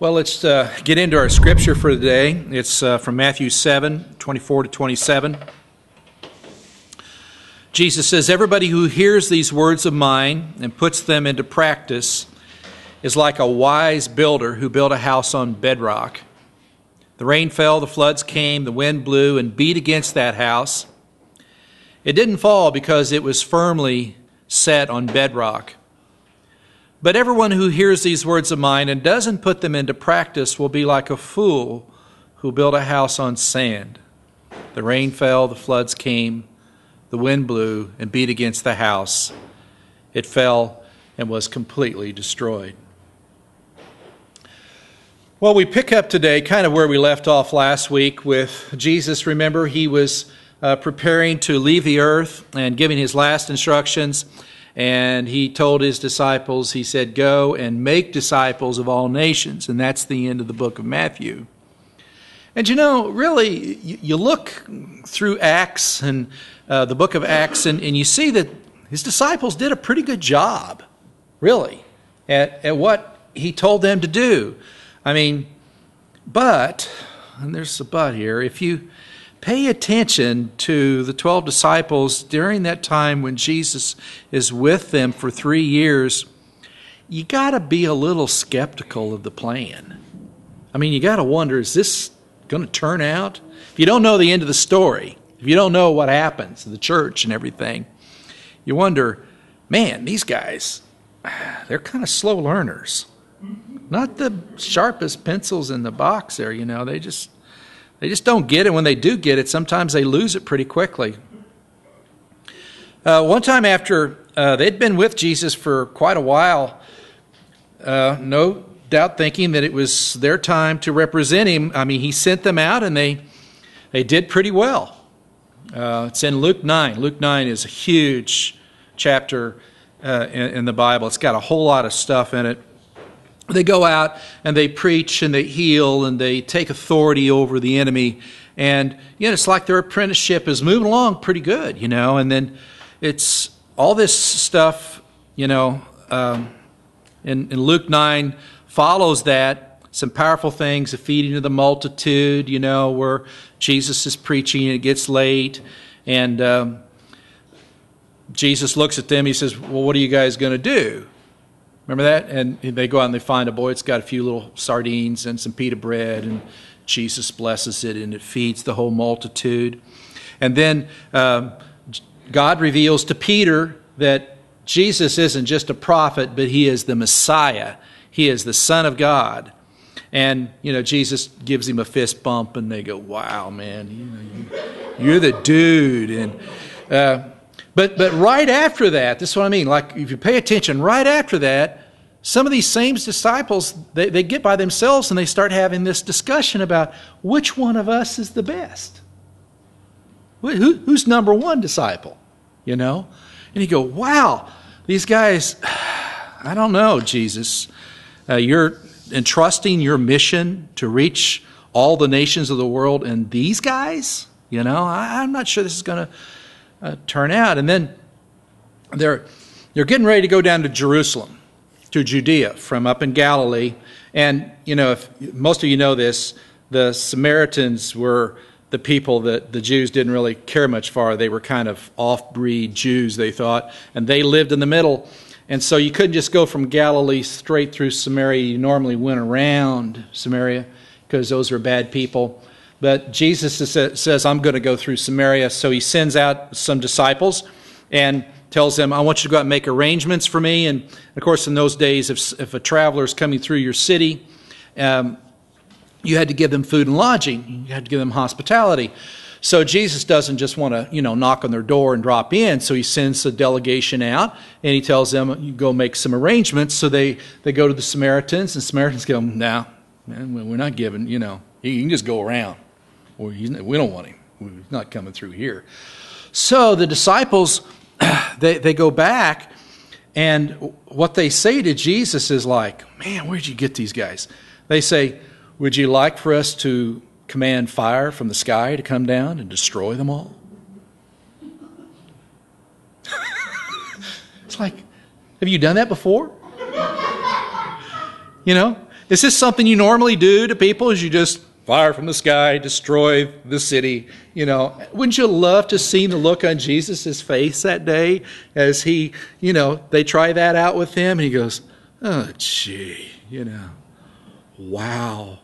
Well, let's get into our scripture for today. It's from Matthew 7:24 to 27. Jesus says, "Everybody who hears these words of mine and puts them into practice is like a wise builder who built a house on bedrock. The rain fell, the floods came, the wind blew and beat against that house. It didn't fall because it was firmly set on bedrock. But everyone who hears these words of mine and doesn't put them into practice will be like a fool who built a house on sand. The rain fell, the floods came, the wind blew and beat against the house. It fell and was completely destroyed." Well, we pick up today kind of where we left off last week with Jesus. Remember, he was preparing to leave the earth and giving his last instructions. And he told his disciples, he said, "Go and make disciples of all nations." And that's the end of the book of Matthew. And you know, really, you look through Acts and the book of Acts, and you see that his disciples did a pretty good job, really, at what he told them to do. I mean, but, and there's a but here, if you pay attention to the 12 disciples during that time when Jesus is with them for 3 years, you got to be a little skeptical of the plan. I mean, you got to wonder, is this going to turn out? If you don't know the end of the story, if you don't know what happens to the church and everything, you wonder, man, these guys, they're kind of slow learners. Not the sharpest pencils in the box there, you know, they just don't get it. When they do get it, sometimes they lose it pretty quickly. One time after they'd been with Jesus for quite a while, no doubt thinking that it was their time to represent him. I mean, he sent them out, and they did pretty well. It's in Luke 9. Luke 9 is a huge chapter in the Bible. It's got a whole lot of stuff in it. They go out and they preach and they heal and they take authority over the enemy. And, you know, it's like their apprenticeship is moving along pretty good, you know. And then it's all this stuff, you know, in Luke 9 follows that. Some powerful things, the feeding of the multitude, you know, where Jesus is preaching and it gets late. And Jesus looks at them. He says, "Well, what are you guys going to do?" Remember that? And they go out and they find a boy. It's got a few little sardines and some pita bread, and Jesus blesses it, and it feeds the whole multitude. And then God reveals to Peter that Jesus isn't just a prophet, but he is the Messiah. He is the Son of God. And, you know, Jesus gives him a fist bump, and they go, "Wow, man, you're the dude." And But right after that, this is what I mean, like if you pay attention, right after that, some of these same disciples, they get by themselves and they start having this discussion about which one of us is the best. Who's number one disciple, you know? And you go, "Wow, these guys, I don't know, Jesus. You're entrusting your mission to reach all the nations of the world, and these guys, you know, I'm not sure this is going to turn out." And then they're getting ready to go down to Jerusalem, to Judea from up in Galilee. And, you know, if most of you know this, the Samaritans were the people that the Jews didn't really care much for. They were kind of off-breed Jews, they thought, and they lived in the middle. And so you couldn't just go from Galilee straight through Samaria. You normally went around Samaria because those were bad people. But Jesus says, "I'm going to go through Samaria." So he sends out some disciples and tells them, "I want you to go out and make arrangements for me." And, of course, in those days, if a traveler is coming through your city, you had to give them food and lodging. You had to give them hospitality. So Jesus doesn't just want to, you know, knock on their door and drop in. So he sends a delegation out, and he tells them, "You go make some arrangements." So they go to the Samaritans, and Samaritans go, "No, man, we're not giving, you know. You can just go around. Or we don't want him. He's not coming through here." So the disciples, they go back, and what they say to Jesus is like, "Man, where'd you get these guys?" They say, "Would you like for us to command fire from the sky to come down and destroy them all?" It's like, have you done that before? You know, Is this something you normally do to people? Is you just fire from the sky, destroy the city? You know, wouldn't you love to see the look on Jesus' face that day as he, you know, they try that out with him and he goes, oh, gee, you know, wow.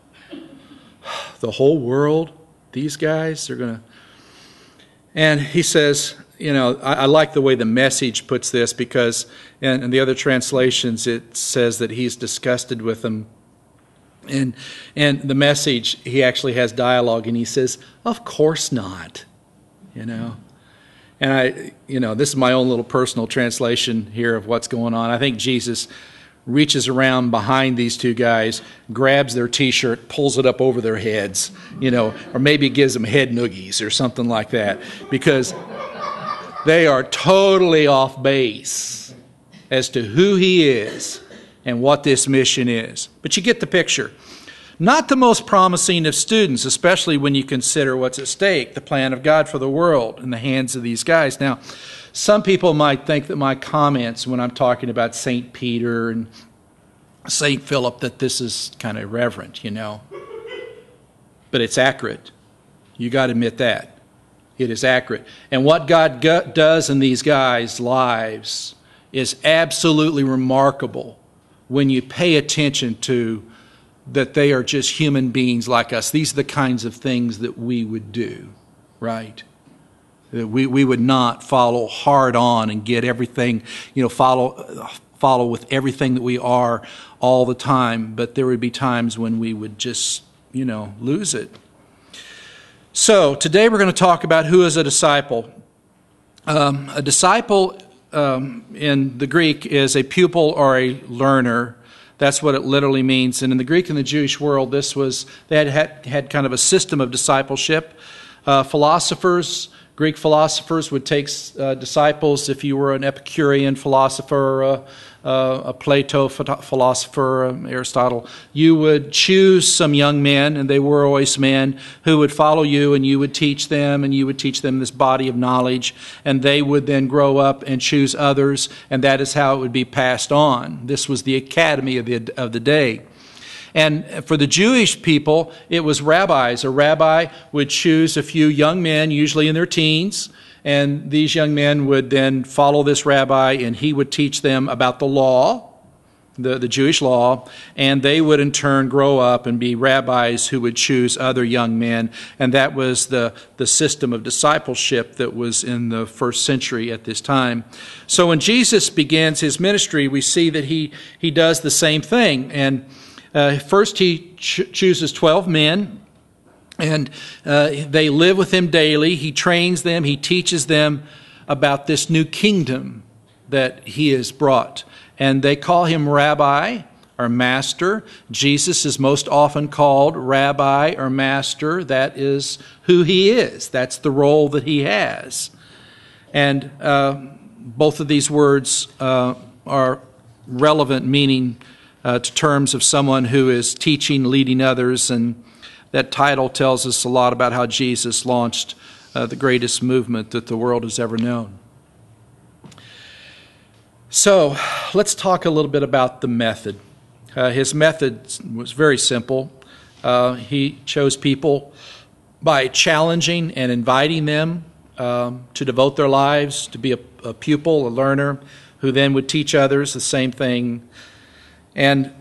The whole world, these guys, they're going to. And he says, you know, I like the way the Message puts this, because in the other translations it says that he's disgusted with them. And the Message, he actually has dialogue, and he says, of course not, you know. And I, you know, this is my own little personal translation here of what's going on. I think Jesus reaches around behind these two guys, grabs their T-shirt, pulls it up over their heads, you know, or maybe gives them head noogies or something like that, because they are totally off base as to who he is and what this mission is. But you get the picture. Not the most promising of students, especially when you consider what's at stake, the plan of God for the world in the hands of these guys. Now, some people might think that my comments when I'm talking about St. Peter and St. Philip, that this is kind of irreverent, you know. But it's accurate. You got to admit that. It is accurate. And what God does in these guys' lives is absolutely remarkable when you pay attention to that they are just human beings like us. These are the kinds of things that we would do, right? That we would not follow hard on and get everything, you know, follow with everything that we are all the time. But there would be times when we would just, you know, lose it. So today we're going to talk about who is a disciple. A disciple in the Greek is a pupil or a learner. That's what it literally means. And in the Greek and the Jewish world, this was, they had kind of a system of discipleship. Greek philosophers would take disciples. If you were an Epicurean philosopher, a Plato philosopher, Aristotle, you would choose some young men, and they were always men, who would follow you, and you would teach them, this body of knowledge, and they would then grow up and choose others, and that is how it would be passed on. This was the academy of the day. And for the Jewish people, it was rabbis. A rabbi would choose a few young men, usually in their teens, and these young men would then follow this rabbi, and he would teach them about the law, the Jewish law, and they would in turn grow up and be rabbis who would choose other young men. And that was the system of discipleship that was in the first century at this time. So when Jesus begins his ministry, we see that he does the same thing. And first, he chooses 12 men, and they live with him daily. He trains them. He teaches them about this new kingdom that he has brought. And they call him Rabbi or Master. Jesus is most often called Rabbi or Master. That is who he is. That's the role that he has. And both of these words are relevant, meaning to terms of someone who is teaching, leading others, and that title tells us a lot about how Jesus launched the greatest movement that the world has ever known. So let's talk a little bit about the method. His method was very simple. He chose people by challenging and inviting them to devote their lives, to be a pupil, a learner, who then would teach others the same thing. And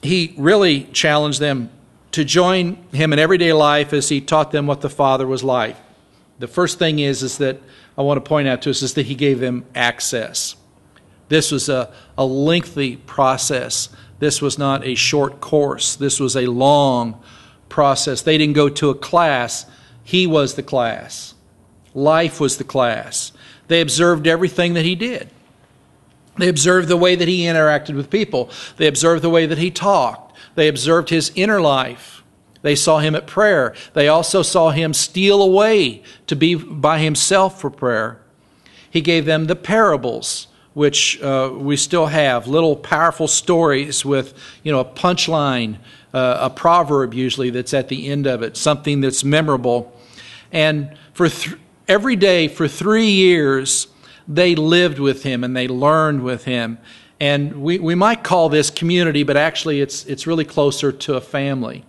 he really challenged them to join him in everyday life as he taught them what the Father was like. The first thing is that I want to point out to us is that he gave them access. This was a lengthy process. This was not a short course. This was a long process. They didn't go to a class. He was the class. Life was the class. They observed everything that he did. They observed the way that he interacted with people. They observed the way that he talked. They observed his inner life. They saw him at prayer. They also saw him steal away to be by himself for prayer. He gave them the parables, which we still have, little powerful stories with, you know, a punchline, a proverb usually that's at the end of it, something that's memorable. And for every day for 3 years, they lived with him and they learned with him. And we might call this community, but actually it's really closer to a family.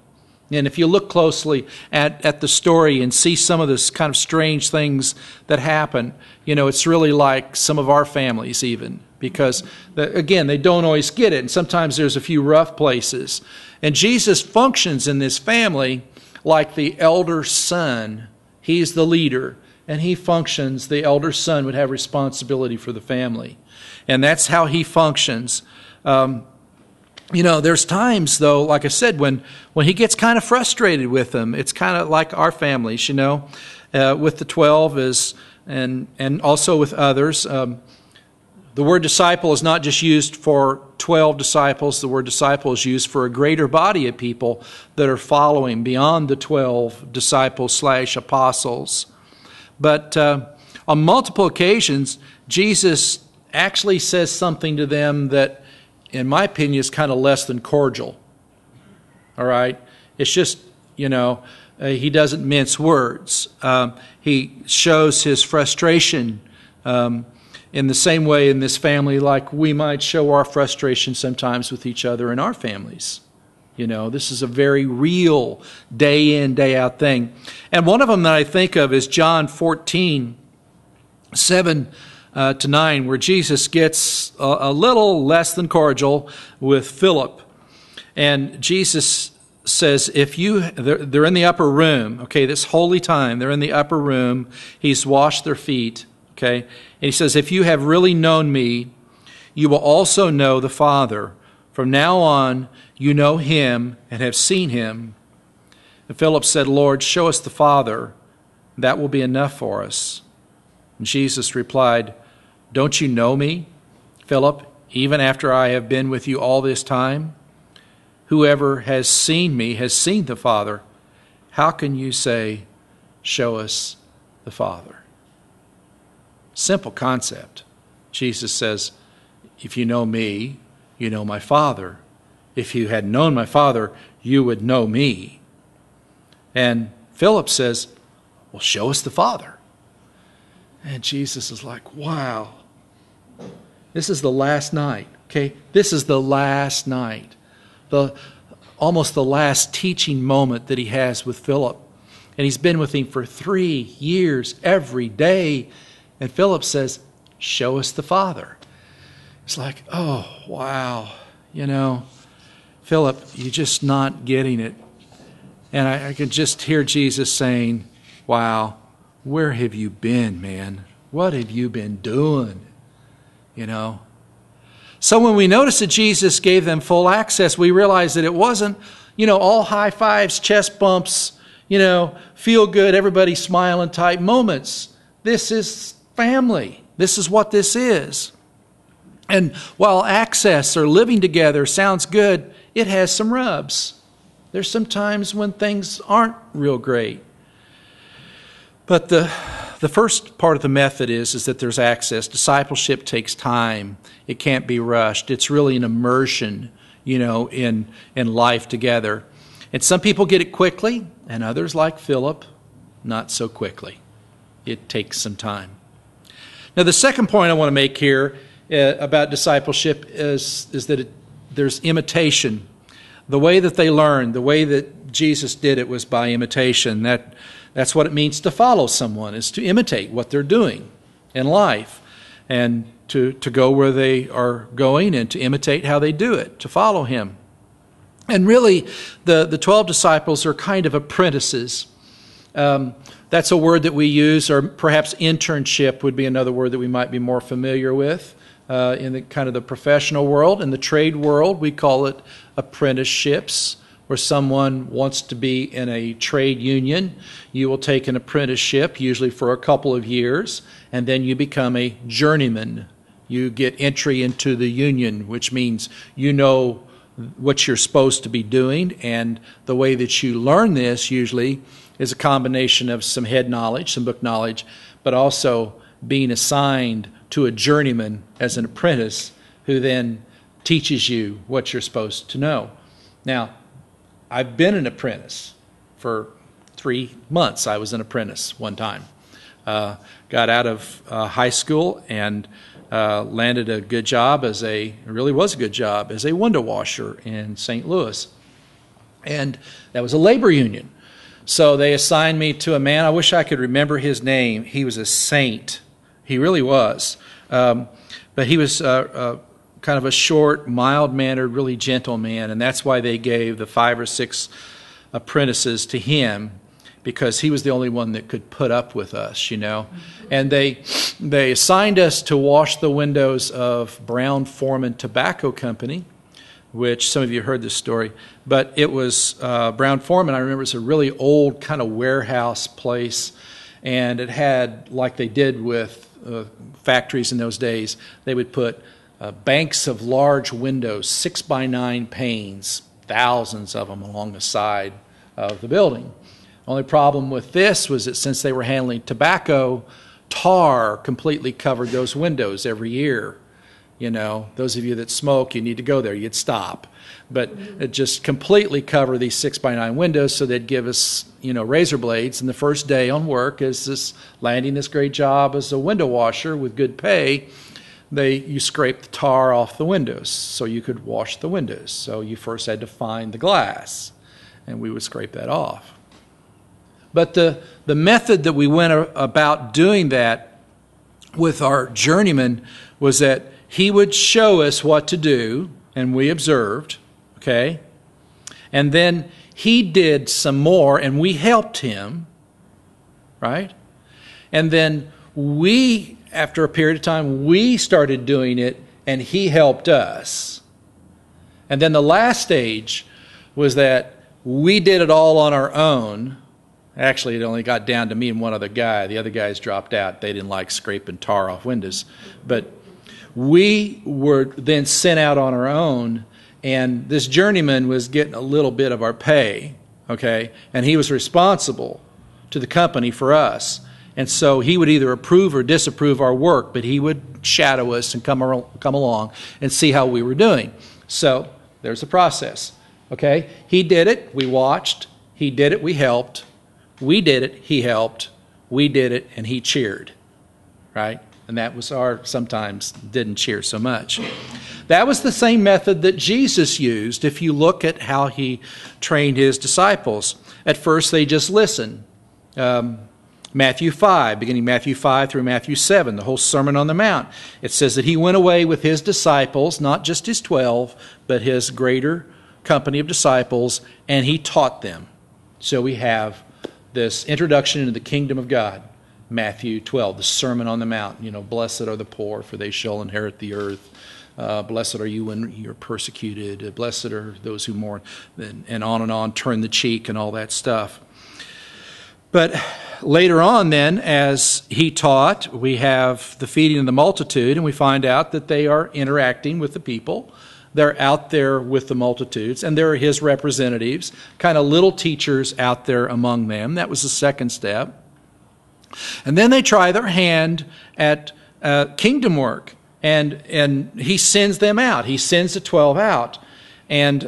And if you look closely at the story and see some of this kind of strange things that happen, you know, it's really like some of our families even, because, again, they don't always get it. And sometimes there's a few rough places. And Jesus functions in this family like the elder son. He's the leader. And he functions, the elder son would have responsibility for the family. And that's how he functions. You know, there's times, though, like I said, when he gets kind of frustrated with them. It's kind of like our families, you know, with the 12 and also with others. The word disciple is not just used for 12 disciples. The word disciple is used for a greater body of people that are following beyond the 12 disciples / apostles. But on multiple occasions, Jesus actually says something to them that, in my opinion, is kind of less than cordial. All right? It's just, you know, he doesn't mince words. He shows his frustration in the same way in this family, like we might show our frustration sometimes with each other in our families. You know, this is a very real day in, day out thing. And one of them that I think of is John 14:7 to 9, where Jesus gets a little less than cordial with Philip. And Jesus says, if you, they're in the upper room, okay, this holy time, they're in the upper room, he's washed their feet, okay, and he says, if you have really known me, you will also know the Father. From now on, you know him and have seen him. And Philip said, Lord, show us the Father. That will be enough for us. And Jesus replied, don't you know me, Philip, even after I have been with you all this time? Whoever has seen me has seen the Father. How can you say, show us the Father? Simple concept. Jesus says, if you know me, you know my Father. If you had known my Father, you would know me. And Philip says, well, show us the Father. And Jesus is like, wow. This is the last night, okay? This is the last night. Almost the last teaching moment that he has with Philip. And he's been with him for 3 years every day. And Philip says, show us the Father. It's like, oh, wow, you know, Philip, you're just not getting it. And I could just hear Jesus saying, wow, where have you been, man? What have you been doing? You know? So when we notice that Jesus gave them full access, we realize that it wasn't, you know, all high fives, chest bumps, you know, feel good, everybody smiling type moments. This is family. This is what this is. And while access or living together sounds good, it has some rubs. There's some times when things aren't real great. But the first part of the method is that there's access. Discipleship takes time. It can't be rushed. It's really an immersion, you know, in life together. And some people get it quickly, and others, like Philip, not so quickly. It takes some time. Now, the second point I want to make here about discipleship is that there's imitation. The way that they learned, the way that Jesus did it was by imitation. That's what it means to follow someone, is to imitate what they're doing in life and to go where they are going and to imitate how they do it, to follow him. And really, the 12 disciples are kind of apprentices. That's a word that we use, or perhaps internship would be another word that we might be more familiar with. In the kind of the professional world, in the trade world, we call it apprenticeships, where someone wants to be in a trade union. You will take an apprenticeship, usually for a couple of years, and then you become a journeyman. You get entry into the union, which means you know what you're supposed to be doing, and the way that you learn this usually is a combination of some head knowledge, some book knowledge, but also being assigned to a journeyman as an apprentice who then teaches you what you're supposed to know. Now, I've been an apprentice for 3 months. I was an apprentice one time. Got out of high school and landed a good job as a window washer in St. Louis. And that was a labor union. So they assigned me to a man. I wish I could remember his name. He was a saint. He really was. But he was kind of a short, mild-mannered, really gentle man, and that's why they gave the 5 or 6 apprentices to him, because he was the only one that could put up with us, you know. And they assigned us to wash the windows of Brown Foreman Tobacco Company, which some of you heard this story, but it was Brown Foreman. I remember it's a really old kind of warehouse place, and it had, like they did with factories in those days, they would put banks of large windows, 6x9 panes, thousands of them along the side of the building. Only problem with this was that since they were handling tobacco, tar completely covered those windows every year. You know, those of you that smoke, you need to go there. You'd stop. But it just completely covered these 6x9 windows, so they'd give us, you know, razor blades. And the first day on work is this landing this great job as a window washer with good pay. You scrape the tar off the windows so you could wash the windows. So you first had to find the glass, and we would scrape that off. But the method that we went about doing that with our journeyman was that he would show us what to do, and we observed, okay? And then he did some more, and we helped him, right? And then we, after a period of time, we started doing it, and he helped us. And then the last stage was that we did it all on our own. Actually, it only got down to me and one other guy. The other guys dropped out. They didn't like scraping tar off windows. But we were then sent out on our own, and this journeyman was getting a little bit of our pay, okay? And he was responsible to the company for us. And so he would either approve or disapprove our work, but he would shadow us and come along and see how we were doing. So there's the process, okay? He did it, we watched. He did it, we helped. We did it, he helped. We did it, and he cheered, right? And that was our sometimes didn't cheer so much. That was the same method that Jesus used if you look at how he trained his disciples. At first, they just listened. Matthew 5, beginning Matthew 5 through Matthew 7, the whole Sermon on the Mount. It says that he went away with his disciples, not just his 12, but his greater company of disciples, and he taught them. So we have this introduction into the kingdom of God. Matthew 12, the Sermon on the Mount. You know, blessed are the poor, for they shall inherit the earth. Blessed are you when you're persecuted. Blessed are those who mourn, and on and on, turn the cheek and all that stuff. But later on then, as he taught, we have the feeding of the multitude, and we find out that they are interacting with the people. They're out there with the multitudes, and they're his representatives, kind of little teachers out there among them. That was the second step. And then they try their hand at kingdom work, and he sends them out. He sends the 12 out. And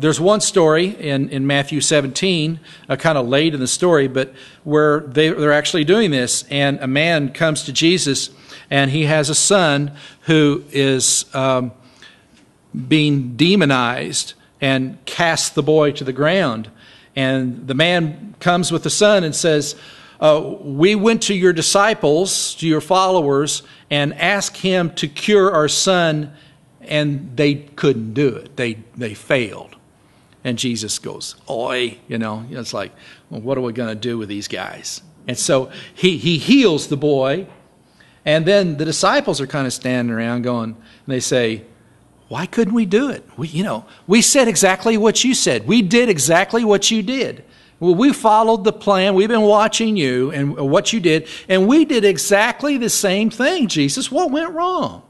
there's one story in Matthew 17, kind of late in the story, but where they're actually doing this, and a man comes to Jesus, and he has a son who is being demonized, and casts the boy to the ground. And the man comes with the son and says, we went to your disciples, to your followers, and asked him to cure our son, and they couldn't do it. They failed. And Jesus goes, oi, you know, it's like, well, what are we going to do with these guys? And so he heals the boy, and then the disciples are kind of standing around going, and they say, why couldn't we do it? We said exactly what you said. We did exactly what you did. Well, we followed the plan. We've been watching you and what you did, and we did exactly the same thing, Jesus. What went wrong?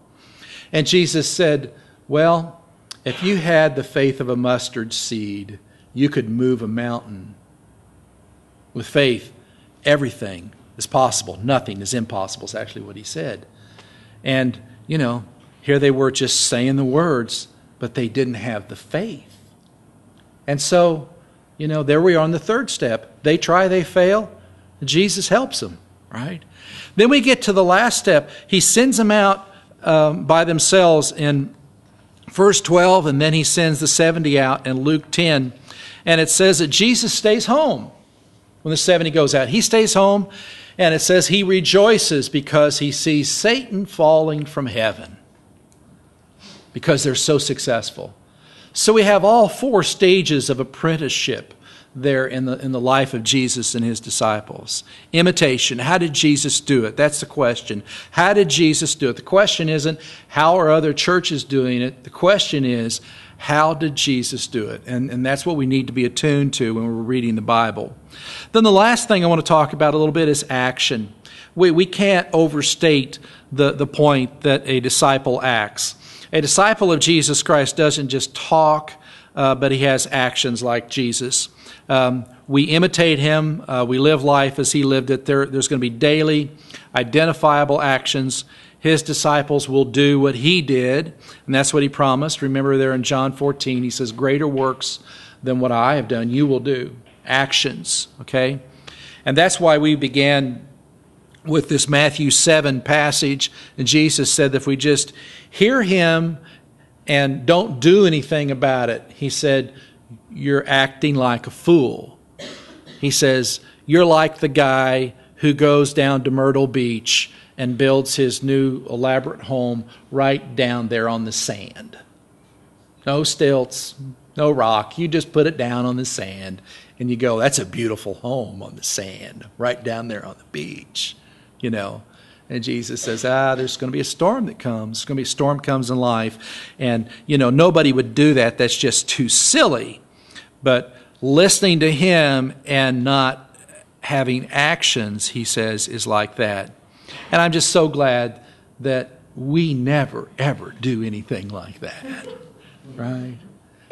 And Jesus said, well, if you had the faith of a mustard seed, you could move a mountain. With faith, everything is possible. Nothing is impossible is actually what he said. And, you know, here they were just saying the words, but they didn't have the faith. And so, you know, there we are on the third step. They try, they fail. Jesus helps them, right? Then we get to the last step. He sends them out by themselves in verse 12, and then he sends the 70 out in Luke 10. And it says that Jesus stays home when the 70 goes out. He stays home, and it says he rejoices because he sees Satan falling from heaven because they're so successful. So we have all four stages of apprenticeship there in the life of Jesus and his disciples. Imitation. How did Jesus do it? That's the question. How did Jesus do it? The question isn't how are other churches doing it. The question is, how did Jesus do it? And that's what we need to be attuned to when we're reading the Bible. Then the last thing I want to talk about a little bit is action. We can't overstate the point that a disciple acts. A disciple of Jesus Christ doesn't just talk, but he has actions like Jesus. We imitate him. We live life as he lived it. There's going to be daily, identifiable actions. His disciples will do what he did, and that's what he promised. Remember there in John 14, he says, "Greater works than what I have done, you will do." Actions, okay? And that's why we began with this Matthew 7 passage. And Jesus said that if we just hear him and don't do anything about it, he said, you're acting like a fool. He says, you're like the guy who goes down to Myrtle Beach and builds his new elaborate home right down there on the sand. No stilts, no rock. You just put it down on the sand and you go, that's a beautiful home on the sand, right down there on the beach. You know, and Jesus says, there's going to be a storm that comes. There's going to be a storm comes in life. And, you know, nobody would do that. That's just too silly. But listening to him and not having actions, he says, is like that. And I'm just so glad that we never, ever do anything like that, right?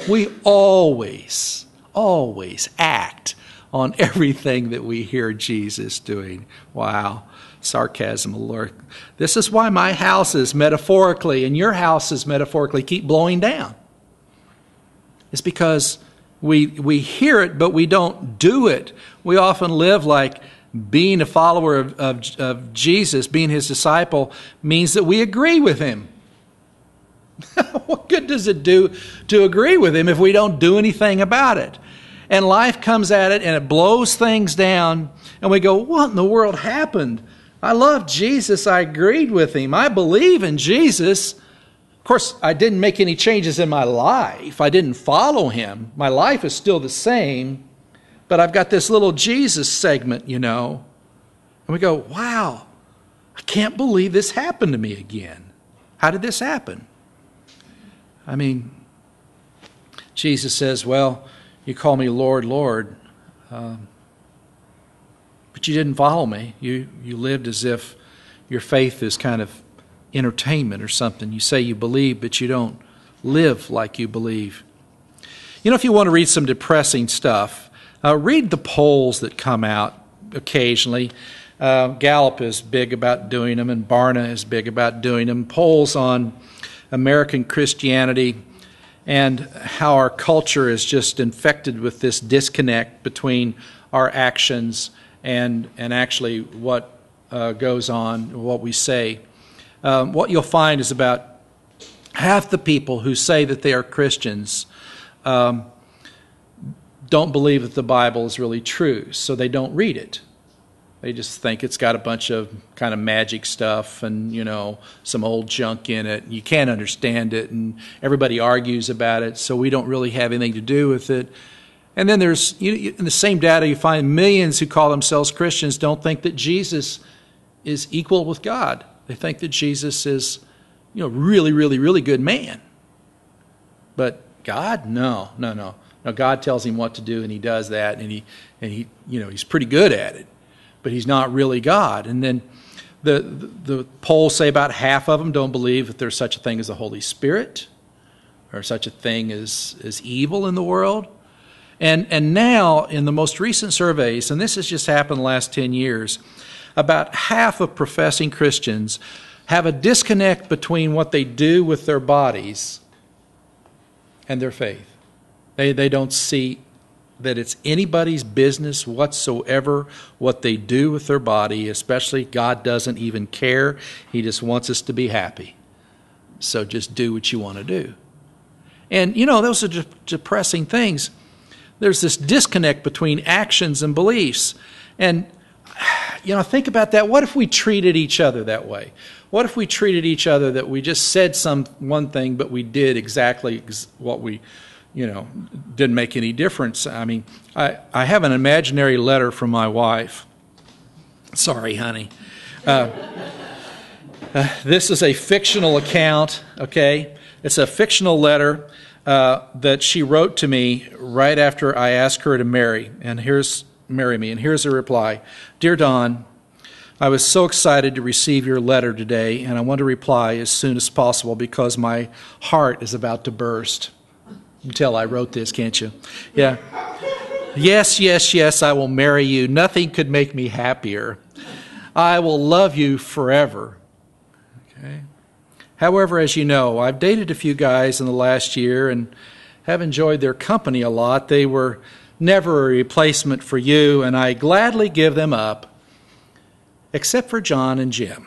We always, always act on everything that we hear Jesus doing. Wow. Sarcasm alert. This is why my houses metaphorically and your houses metaphorically keep blowing down. It's because we hear it, but we don't do it. We often live like being a follower of Jesus, being his disciple, means that we agree with him. What good does it do to agree with him if we don't do anything about it? And life comes at it and it blows things down and we go, what in the world happened? I love Jesus. I agreed with him. I believe in Jesus. Of course, I didn't make any changes in my life. I didn't follow him. My life is still the same, but I've got this little Jesus segment, you know. And we go, wow, I can't believe this happened to me again. How did this happen? I mean, Jesus says, well, you call me Lord, Lord, but you didn't follow me. You lived as if your faith is kind of entertainment or something. You say you believe, but you don't live like you believe. You know, if you want to read some depressing stuff, read the polls that come out occasionally. Gallup is big about doing them, and Barna is big about doing them. Polls on American Christianity and how our culture is just infected with this disconnect between our actions and actually what goes on, what we say. What you'll find is about half the people who say that they are Christians don't believe that the Bible is really true, so they don't read it. They just think it's got a bunch of kind of magic stuff and, you know, some old junk in it. And you can't understand it, and everybody argues about it, so we don't really have anything to do with it. And then there's, in the same data, you find millions who call themselves Christians don't think that Jesus is equal with God. They think that Jesus is, you know, really, really, really good man. But God? No, no, no. No, God tells him what to do, and he does that, and he you know, he's pretty good at it. But he's not really God. And then the polls say about half of them don't believe that there's such a thing as the Holy Spirit or such a thing as evil in the world. And now, in the most recent surveys, and this has just happened the last 10 years, about half of professing Christians have a disconnect between what they do with their bodies and their faith. They don't see that it's anybody's business whatsoever what they do with their body, especially God doesn't even care. He just wants us to be happy. So just do what you want to do. And, you know, those are depressing things. There's this disconnect between actions and beliefs. And, you know, think about that. What if we treated each other that way? What if we treated each other that we just said one thing, but we did exactly what we, you know, didn't make any difference? I mean, I have an imaginary letter from my wife. Sorry, honey. This is a fictional account, okay? It's a fictional letter that she wrote to me right after I asked her to marry me. And here's her reply. Dear Don, I was so excited to receive your letter today, and I want to reply as soon as possible because my heart is about to burst. You can tell I wrote this, can't you? Yeah. Yes, yes, yes, I will marry you. Nothing could make me happier. I will love you forever. Okay. However, as you know, I've dated a few guys in the last year and have enjoyed their company a lot. They were never a replacement for you, and I gladly give them up, except for John and Jim.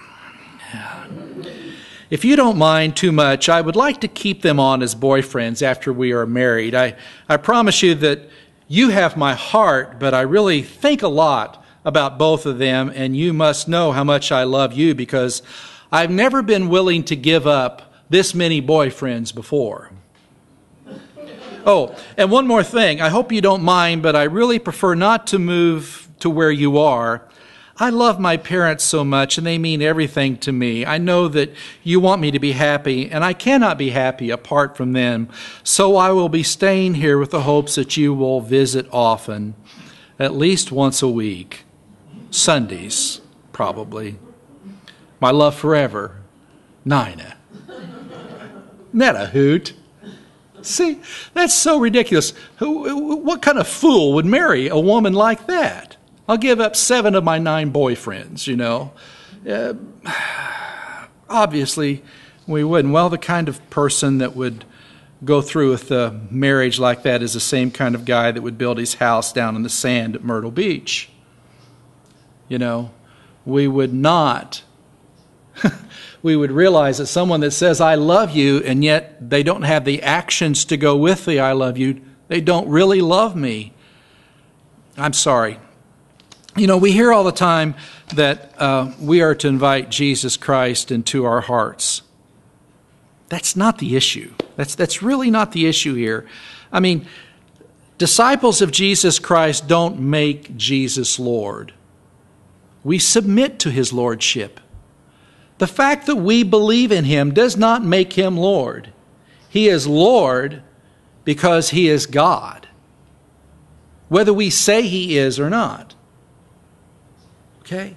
If you don't mind too much, I would like to keep them on as boyfriends after we are married. I promise you that you have my heart, but I really think a lot about both of them, and you must know how much I love you because I've never been willing to give up this many boyfriends before. Oh, and one more thing. I hope you don't mind, but I really prefer not to move to where you are. I love my parents so much, and they mean everything to me. I know that you want me to be happy, and I cannot be happy apart from them. So I will be staying here with the hopes that you will visit often, at least once a week. Sundays, probably. My love forever, Nina. Isn't that a hoot? See, that's so ridiculous. What kind of fool would marry a woman like that? I'll give up 7 of my 9 boyfriends, you know. Obviously, we wouldn't. Well, the kind of person that would go through with a marriage like that is the same kind of guy that would build his house down in the sand at Myrtle Beach. You know, we would not... we would realize that someone that says, I love you, and yet they don't have the actions to go with the I love you, they don't really love me. I'm sorry. You know, we hear all the time that we are to invite Jesus Christ into our hearts. That's not the issue. That's really not the issue here. I mean, disciples of Jesus Christ don't make Jesus Lord. We submit to his lordship. The fact that we believe in him does not make him Lord. He is Lord because he is God, whether we say he is or not. Okay?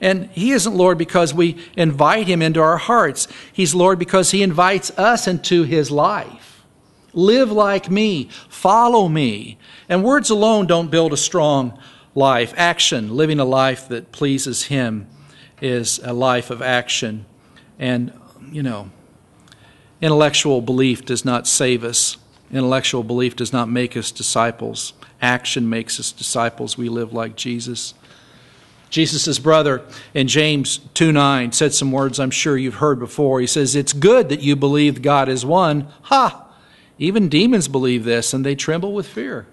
And he isn't Lord because we invite him into our hearts. He's Lord because he invites us into his life. Live like me. Follow me. And words alone don't build a strong life. Action, living a life that pleases him, is a life of action. And, you know, intellectual belief does not save us. Intellectual belief does not make us disciples. Action makes us disciples. We live like Jesus. Jesus' brother in James 2:9 said some words I'm sure you've heard before. He says, it's good that you believe God is one. Ha! Even demons believe this, and they tremble with fear.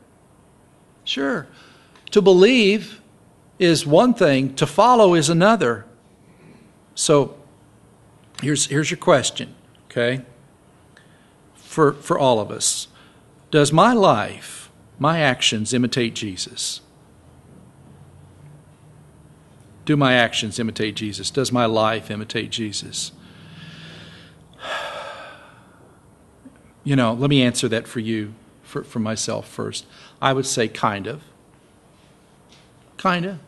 Sure. To believe is one thing. To follow is another. So here's your question, okay, for all of us. Does my life, my actions imitate Jesus? Do my actions imitate Jesus? Does my life imitate Jesus? You know, let me answer that for you, for myself first. I would say kind of. Kind of.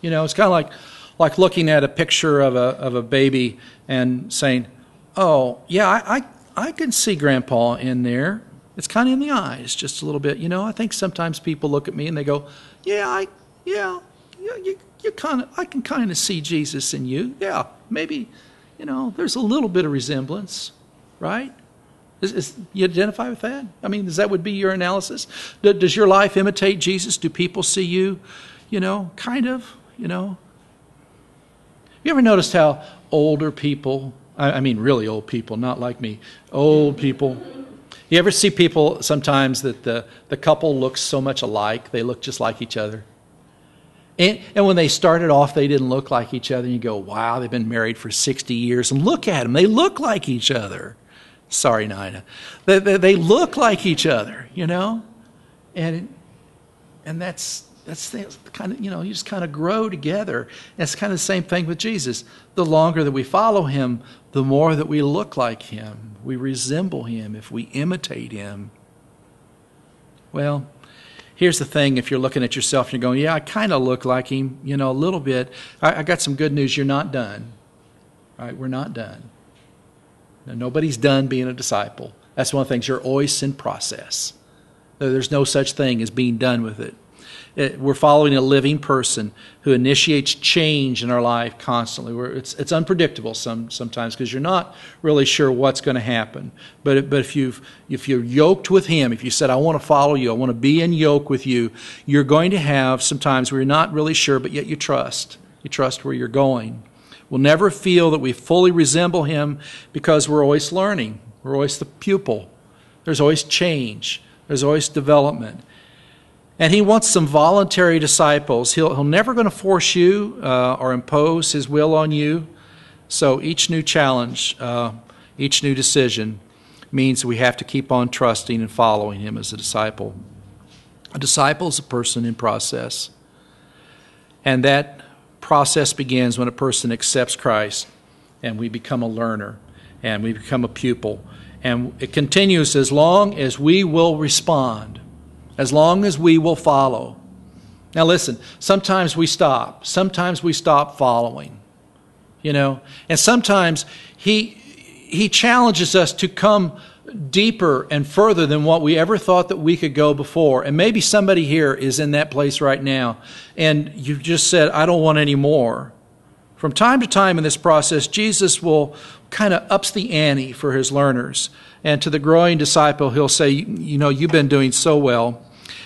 You know, it's kind of like looking at a picture of a baby and saying, oh, yeah, I can see Grandpa in there. It's kind of in the eyes just a little bit. You know, I think sometimes people look at me and they go, I can kind of see Jesus in you. Yeah, maybe, you know, there's a little bit of resemblance, right? You identify with that? I mean, that would be your analysis? Does your life imitate Jesus? Do people see you, you know, kind of? You know, you ever noticed how older people I mean really old people, not like me, old people. You ever see people sometimes that the couple looks so much alike, they look just like each other? And when they started off, they didn't look like each other. And you go, wow, they've been married for 60 years. And look at them. They look like each other. Sorry, Nina. They look like each other, you know? And that's kind of, you know, you just kind of grow together. And it's kind of the same thing with Jesus. The longer that we follow him, the more that we look like him. We resemble him if we imitate him. Well, here's the thing, if you're looking at yourself and you're going, yeah, I kind of look like him, you know, a little bit. I got some good news. You're not done. All right, we're not done. Now, nobody's done being a disciple. That's one of the things. You're always in process. There's no such thing as being done with it. We're following a living person who initiates change in our life constantly. It's unpredictable sometimes because you're not really sure what's going to happen. But if you're yoked with him, if you said, I want to follow you, I want to be in yoke with you, you're going to have sometimes where you're not really sure, but yet you trust. You trust where you're going. We'll never feel that we fully resemble him because we're always learning. We're always the pupil. There's always change. There's always development. And he wants some voluntary disciples. He'll never going to force you or impose his will on you. So each new challenge, each new decision means we have to keep on trusting and following him as a disciple. A disciple is a person in process. And that process begins when a person accepts Christ and we become a learner and we become a pupil. And it continues as long as we will respond. As long as we will follow. Now listen, sometimes we stop. Sometimes we stop following. You know? And sometimes he challenges us to come deeper and further than what we ever thought that we could go before. And maybe somebody here is in that place right now. And you've just said, I don't want any more. From time to time in this process, Jesus will kind of ups the ante for his learners. And to the growing disciple, he'll say, you know, you've been doing so well.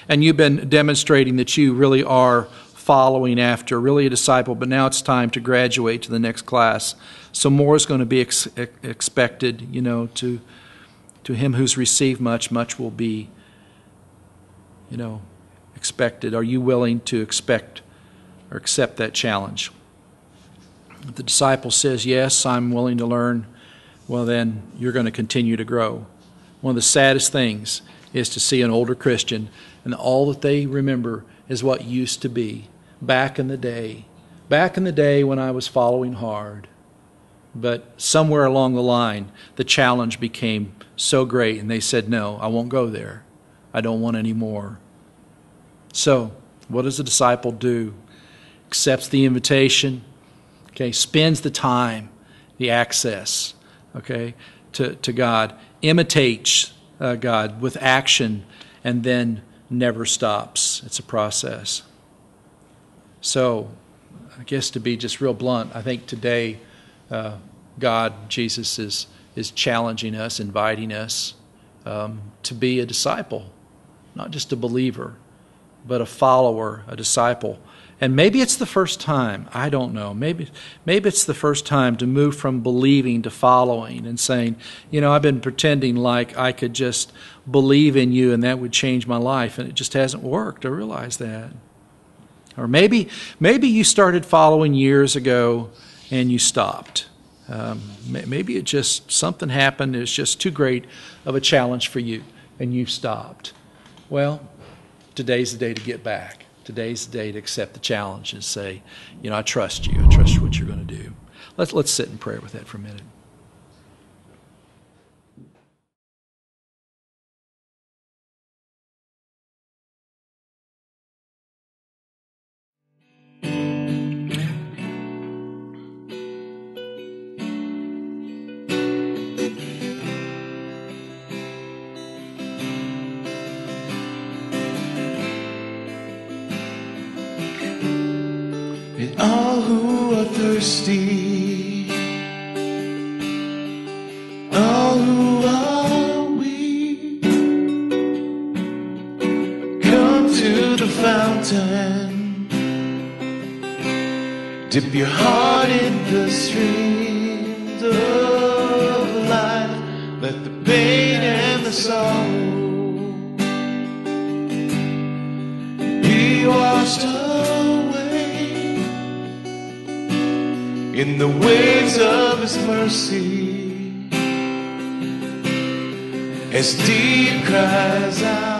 And you've been demonstrating that you really are following after, really a disciple. But now it's time to graduate to the next class. So more is going to be expected, you know, to him who's received much, much will be, you know, expected. Are you willing to expect or accept that challenge? If the disciple says, yes, I'm willing to learn, well, then you're going to continue to grow. One of the saddest things is to see an older Christian and all that they remember is what used to be back in the day. Back in the day when I was following hard. But somewhere along the line, the challenge became so great and they said, no, I won't go there. I don't want any more. So what does a disciple do? Accepts the invitation, okay, spends the time, the access, okay, to God, imitates God with action, and then never stops. It's a process. So, I guess to be just real blunt, I think today God, Jesus, is challenging us, inviting us to be a disciple, not just a believer, but a follower, a disciple. And maybe it's the first time, I don't know, maybe it's the first time to move from believing to following and saying, you know, I've been pretending like I could just believe in you and that would change my life, and it just hasn't worked. I realize that. Or maybe you started following years ago and you stopped. Maybe it just, something happened, it was just too great of a challenge for you and you stopped. Well, today's the day to get back. Today's the day to accept the challenge and say, you know, I trust you. I trust what you're going to do. Let's sit in prayer with that for a minute. Thirsty, all who are weak, come to the fountain, dip your heart in the streams of Let the pain and the sorrow be washed away in the waves of His mercy, as deep cries out.